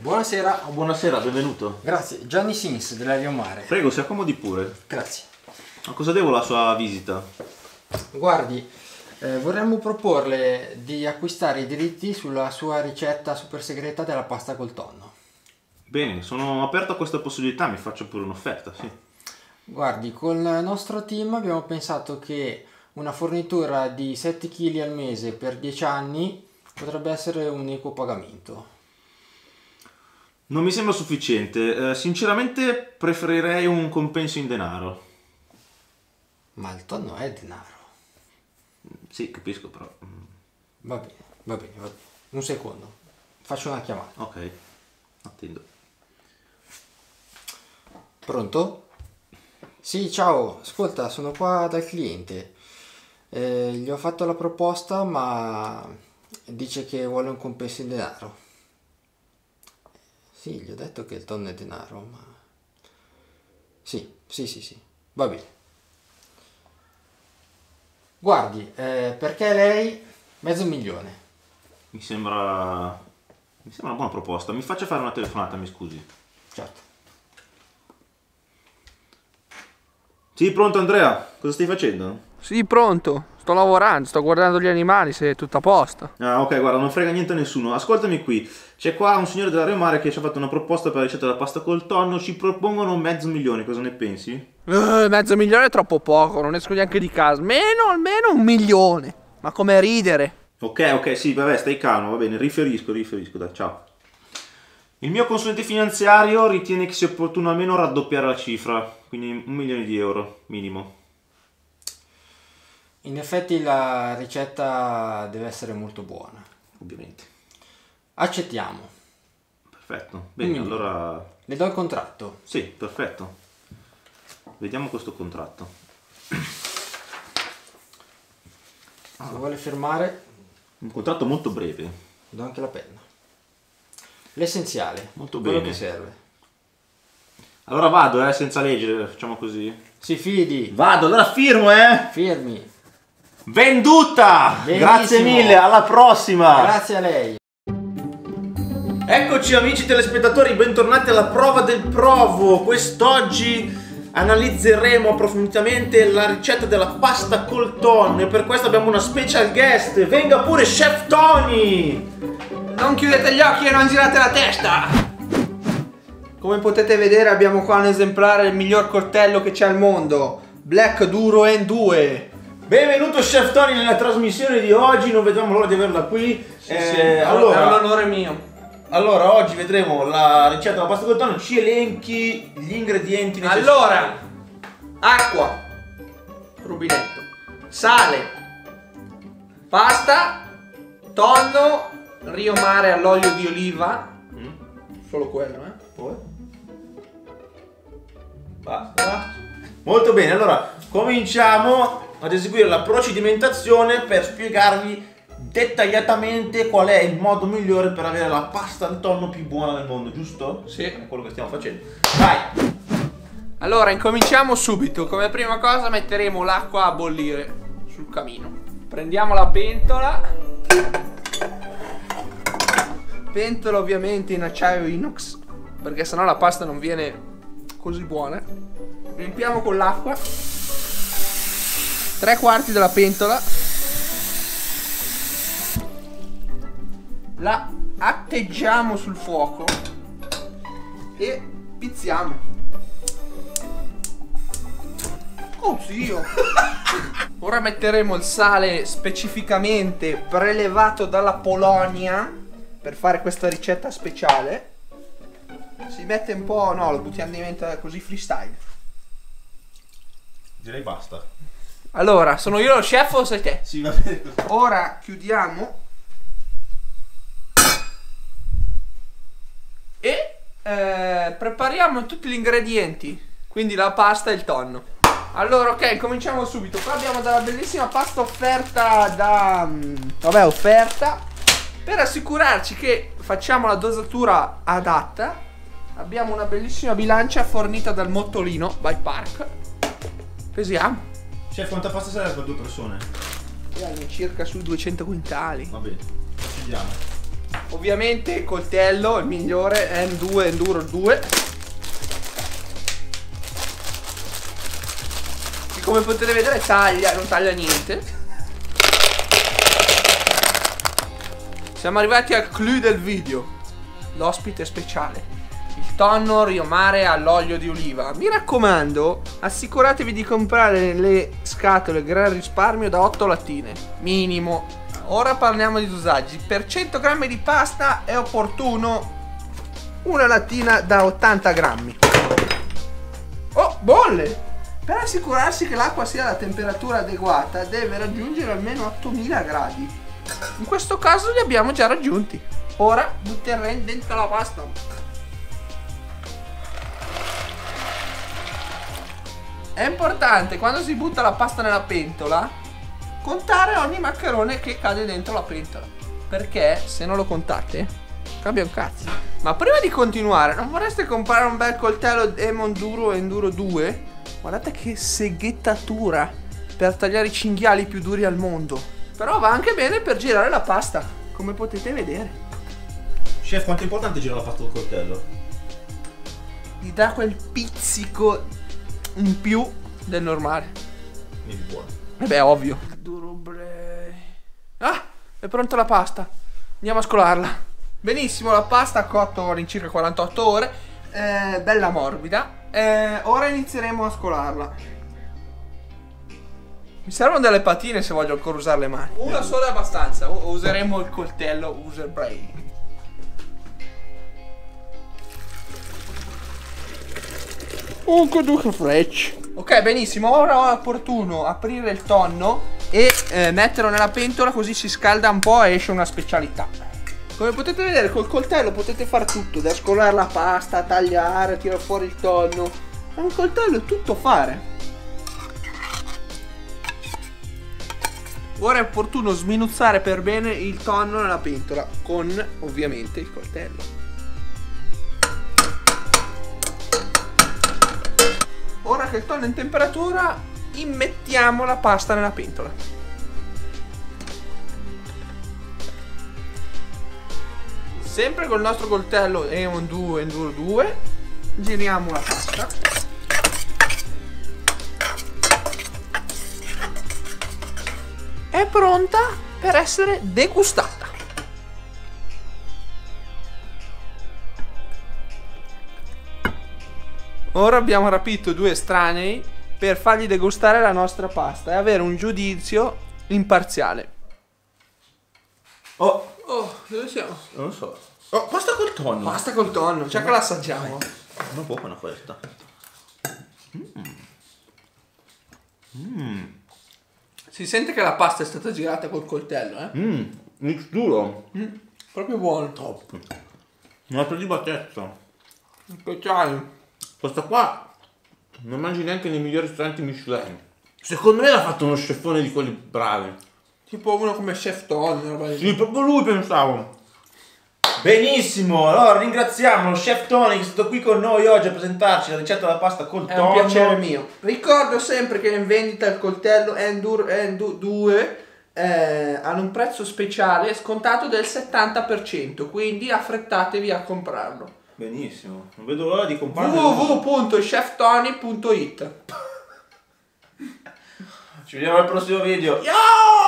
Buonasera. Oh, buonasera, benvenuto. Grazie, Gianni Sims della Rio Mare. Prego, si accomodi pure. Grazie. A cosa devo la sua visita? Guardi, vorremmo proporle di acquistare i diritti sulla sua ricetta super segreta della pasta col tonno. Bene, sono aperto a questa possibilità, mi faccio pure un'offerta, sì. Guardi, col nostro team abbiamo pensato che una fornitura di 7 kg al mese per 10 anni potrebbe essere un equo pagamento. Non mi sembra sufficiente, sinceramente preferirei un compenso in denaro. Ma il tonno è denaro. Sì, capisco, però... Va bene, va bene, va bene. Un secondo, faccio una chiamata. Ok, attendo. Pronto? Sì, ciao, ascolta, sono qua dal cliente. Gli ho fatto la proposta, ma dice che vuole un compenso in denaro. Sì, gli ho detto che il tonno è denaro, ma... Sì, sì, sì, sì, va bene. Guardi, perché lei... mezzo milione. Mi sembra una buona proposta. Mi faccia fare una telefonata, mi scusi. Certo. Sì, pronto Andrea? Cosa stai facendo? Sì, pronto. Sto lavorando, sto guardando gli animali se è tutto a posto. Ah, ok, guarda, non frega niente a nessuno. Ascoltami qui. C'è qua un signore della Rio Mare che ci ha fatto una proposta per la ricetta della pasta col tonno. Ci propongono $500.000, cosa ne pensi? $500.000 è troppo poco, non esco neanche di casa. Almeno $1.000.000. Ma come ridere? Ok, ok, sì, vabbè, stai calmo, va bene, riferisco, dai, ciao. Il mio consulente finanziario ritiene che sia opportuno almeno raddoppiare la cifra, quindi €1.000.000 minimo. In effetti la ricetta deve essere molto buona. Ovviamente. Accettiamo. Perfetto, bene, allora... Le do il contratto. Sì, perfetto. Vediamo questo contratto. Se vuole firmare... Un contratto molto breve. Do anche la penna. L'essenziale, molto bene, quello che serve. Allora vado, senza leggere, facciamo così. Si fidi. Vado, allora firmo, Firmi. Venduta! Benissimo. Grazie mille, alla prossima! Grazie a lei. Eccoci amici telespettatori, bentornati alla Prova del Provo. Quest'oggi analizzeremo approfonditamente la ricetta della pasta col tonno e per questo abbiamo una special guest. Venga pure Chef Tony! Non chiudete gli occhi e non girate la testa! Come potete vedere abbiamo qua un esemplare del miglior coltello che c'è al mondo, Black Duro N2. Benvenuto Chef Tony nella trasmissione di oggi, non vediamo l'ora di averla qui. Sì, allora, è un onore mio. Allora oggi vedremo la ricetta della pasta col tonno, ci elenchi gli ingredienti necessari. Allora, acqua, rubinetto, sale, pasta, tonno, Rio Mare all'olio di oliva, solo quello, poi basta. Molto bene, allora cominciamo ad eseguire la procedimentazione per spiegarvi dettagliatamente qual è il modo migliore per avere la pasta al tonno più buona del mondo, giusto? Sì, è quello che stiamo facendo. Vai! Allora incominciamo subito. Come prima cosa metteremo l'acqua a bollire sul camino. Prendiamo la pentola, ovviamente in acciaio inox, perché sennò la pasta non viene così buona. Riempiamo con l'acqua 3/4 della pentola. La atteggiamo sul fuoco e pizziamo. Oh zio! Ora metteremo il sale specificamente prelevato dalla Polonia per fare questa ricetta speciale. Si mette un po', no, lo buttiamo, diventa così freestyle. Direi basta. Allora, sono io lo chef o sei te? Sì, va bene. Ora chiudiamo e prepariamo tutti gli ingredienti, quindi la pasta e il tonno. Allora ok, cominciamo subito. Qua abbiamo della bellissima pasta offerta da... vabbè, offerta. Per assicurarci che facciamo la dosatura adatta, abbiamo una bellissima bilancia fornita dal Mottolino by Park. Pesiamo. Chef, quanta pasta serve per 2 persone? All'incirca su 200 quintali. Va bene, decidiamo. Ovviamente il coltello, il migliore, E1-2, Enduro 2. E come potete vedere taglia, non taglia niente. Siamo arrivati al clou del video, l'ospite speciale, il tonno Rio Mare all'olio di oliva. Mi raccomando, assicuratevi di comprare le scatole Gran Risparmio da 8 lattine, minimo. Ora parliamo di dosaggi. Per 100 grammi di pasta è opportuno una lattina da 80 grammi. Oh, bolle! Per assicurarsi che l'acqua sia alla temperatura adeguata deve raggiungere almeno 8000 gradi. In questo caso li abbiamo già raggiunti. Ora butterei dentro la pasta. È importante, quando si butta la pasta nella pentola, contare ogni maccherone che cade dentro la pentola, perché se non lo contate cambia un cazzo. Ma prima di continuare, non vorreste comprare un bel coltello E1-2 Enduro 2? Guardate che seghettatura per tagliare i cinghiali più duri al mondo. Però va anche bene per girare la pasta, come potete vedere. Chef, quanto è importante girare la pasta col coltello? Gli dà quel pizzico in più del normale. Quindi buono. E beh, ovvio. Ah, è pronta la pasta. Andiamo a scolarla. Benissimo, la pasta ha cotto all'incirca 48 ore. Bella morbida. Ora inizieremo a scolarla. Mi servono delle patine se voglio ancora usare le mani. Una sola è abbastanza. Useremo il coltello User Brain. Un Duca Fletch. Ok, benissimo. Ora è opportuno aprire il tonno e metterlo nella pentola, così si scalda un po' e esce una specialità. Come potete vedere, col coltello potete fare tutto: da scolare la pasta, tagliare, tirare fuori il tonno. Con il coltello è tutto fare. Ora è opportuno sminuzzare per bene il tonno nella pentola con, ovviamente, il coltello. Ora che il tonno è in temperatura, immettiamo la pasta nella pentola. Sempre col nostro coltello E1-2 Enduro 2, giriamo la pasta. È pronta per essere degustata. Ora abbiamo rapito due estranei per fargli degustare la nostra pasta e avere un giudizio imparziale. Oh, dove siamo? Non lo so. Oh, pasta col tonno. Pasta col tonno, cioè che la assaggiamo. Non buona questa. Si sente che la pasta è stata girata col coltello, eh? Mix duro. Proprio buono. Top. Una prelibatezza. Che c'hai? Questa qua non mangi neanche nei migliori ristoranti Michelin. Secondo me l'ha fatto uno chefone di quelli bravi. Tipo uno come Chef Tony. Sì, proprio lui pensavo. Benissimo, allora ringraziamo Chef Tony che è stato qui con noi oggi a presentarci la ricetta della pasta col tonno. È un piacere mio. Ricordo sempre che in vendita il coltello Enduro 2 hanno un prezzo speciale scontato del 70%, quindi affrettatevi a comprarlo. Benissimo, non vedo l'ora di comprarlo. www.cheftony.it. Ci vediamo al prossimo video. Yo!